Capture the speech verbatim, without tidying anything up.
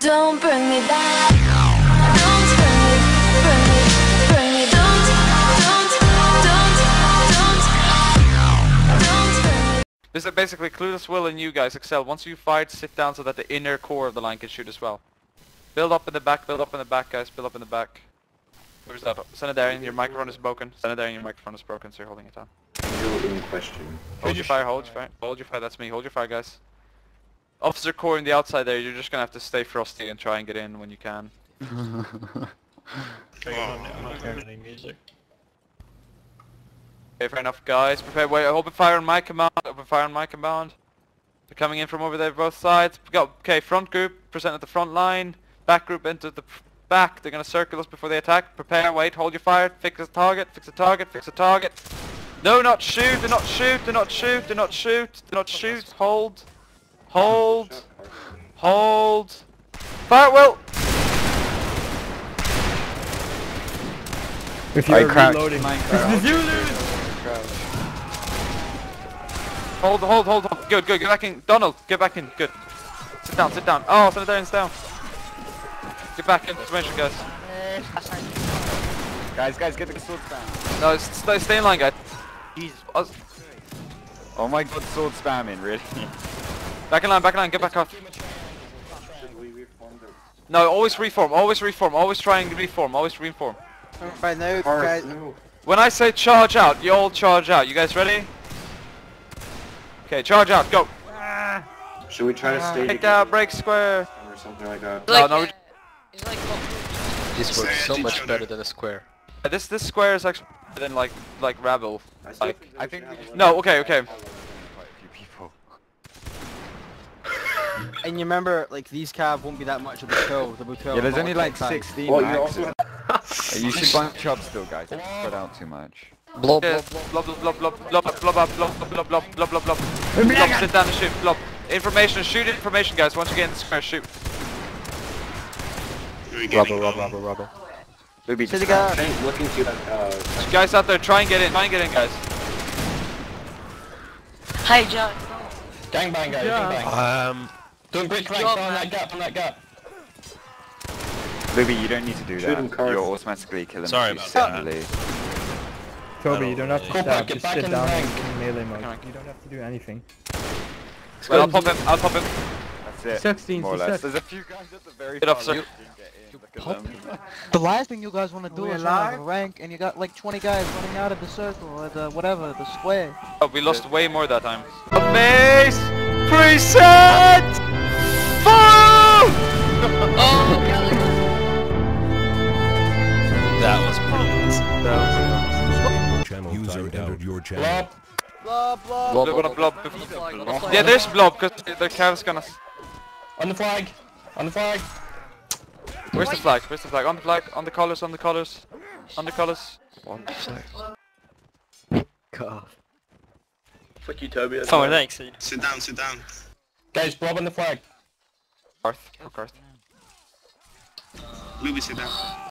Don't bring me back. Don't bring me, bring me, bring me. Don't, don't, don't, don't, don't bring me. This is basically Clueless, Will, and you guys excel. Once you fight, sit down so that the inner core of the line can shoot as well. Build up in the back, build up in the back, guys. Build up in the back. Where's that? Sandarian, your microphone is broken. Sandarian, your microphone is broken, so you're holding it on. Building question. Hold your fire, hold your fire. Hold your fire, that's me. Hold your fire, guys. Officer core in the outside there, you're just gonna have to stay frosty and try and get in when you can. I'm not hearing any music. Okay, fair enough, guys. Prepare, wait, open fire on my command. Open fire on my command. They're coming in from over there, both sides. Go. Okay, front group, present at the front line. Back group, enter the back. They're gonna circle us before they attack. Prepare, wait, hold your fire. Fix the target, fix the target, fix the target. No, not shoot, do not shoot, do not shoot, do not shoot, do not shoot, hold. Hold! Hold! Fire, Will! If you're reloading Minecraft, you lose! Hold, hold, hold, hold. Good, good, get back in. Donald, get back in. Good. Sit down, sit down. Oh, Sanitarian's down. Get back in. Information, guys. Guys, guys, get the swords down. No, stay, stay in line, guys. Jesus. Was... Oh my god, sword spamming, really? Back in line, back in line, get back up. No, always reform, always reform, always try and reform, always reform. Right now, guys. When I say charge out, you all charge out. You guys ready? Okay, charge out, go. Should we try to stay together? Break out, break square. Or something like that. No, no, we... This works so much better than a square. This this square is actually better than like like rabble. Like I think. No, okay, okay. And you remember, like, these cab won't be that much of a kill, the kill. Yeah, there's only like sixteen. Well, you, also you should bunch up still, guys. Don't spread out too much. Blob, blob, blob, blob, blob, blob, blob, blob, blob, blob, blob, blob, blob, blob. Sit down and shoot, blob. Information, shoot information, guys. Once you get in the square, shoot. Rubber, rubber, rubber, rubber. Ruby, just looking to uh, guys out there, try and get in. Try and get in, guys. Hi, John. Gangbang, guys. Yeah. Gangbang. Um. Doing great flanks on that gap, on that gap. Ruby, you don't need to do shoot that. You're automatically killing him. Sorry about that. Toby, you don't have to really stab, just sit down in melee mode. Back. You don't have to do anything. Well, I'll pop him, I'll pop him. That's it, sixteen more or less. There's a few guys at the very top. You, you the last thing you guys want to do is have a rank, and you got like twenty guys running out of the circle, or the whatever, the square. Oh, we lost way more that time. Amaze! Preset! Oh, that was brilliant. That was channel user entered your channel. Blob, blob, blob, blob, blob, blob, blob, blob, blob, blob. Yeah, there's blob because the cav's gonna. On the flag, on the flag. Where's the flag? Where's the flag? On the flag, on the colors, on the colors, on the colors. One flag. God. Fuck you, Toby. Oh, thanks. Sit down, sit down. Guys, blob on the flag. Garth, oh Garth. Ruby, sit down.